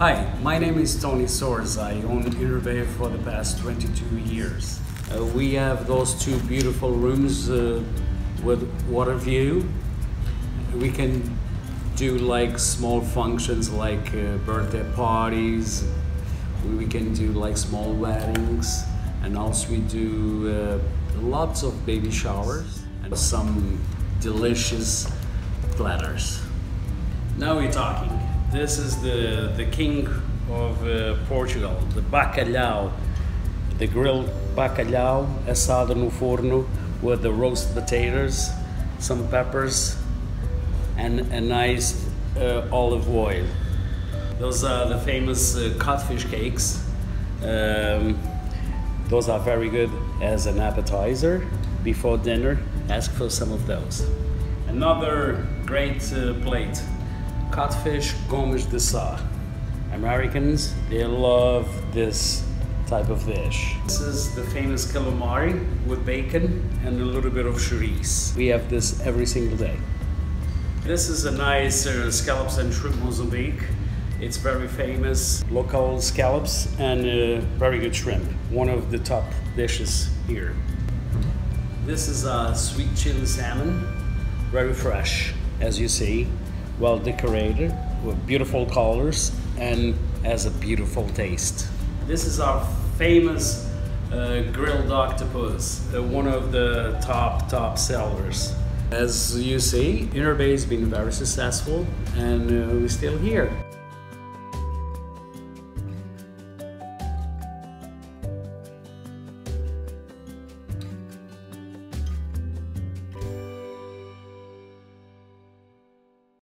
Hi, my name is Tony Sorza. I own Inner Bay for the past 22 years. We have those two beautiful rooms with water view. We can do like small functions like birthday parties. We can do like small weddings, and also we do lots of baby showers and some delicious platters. Now we're talking. This is the king of Portugal, the bacalhau, the grilled bacalhau assado no forno with the roast potatoes, some peppers, and a nice olive oil. Those are the famous codfish cakes. Those are very good as an appetizer. Before dinner, ask for some of those. Another great plate, codfish gomes de sá. Americans, they love this type of dish. This is the famous calamari with bacon and a little bit of chorizo. We have this every single day. This is a nice scallops and shrimp Mozambique. It's very famous, local scallops and very good shrimp. One of the top dishes here. This is a sweet chili salmon, very fresh, as you see. Well decorated with beautiful colors and has a beautiful taste. This is our famous grilled octopus, one of the top sellers. As you see, Inner Bay has been very successful and we're still here.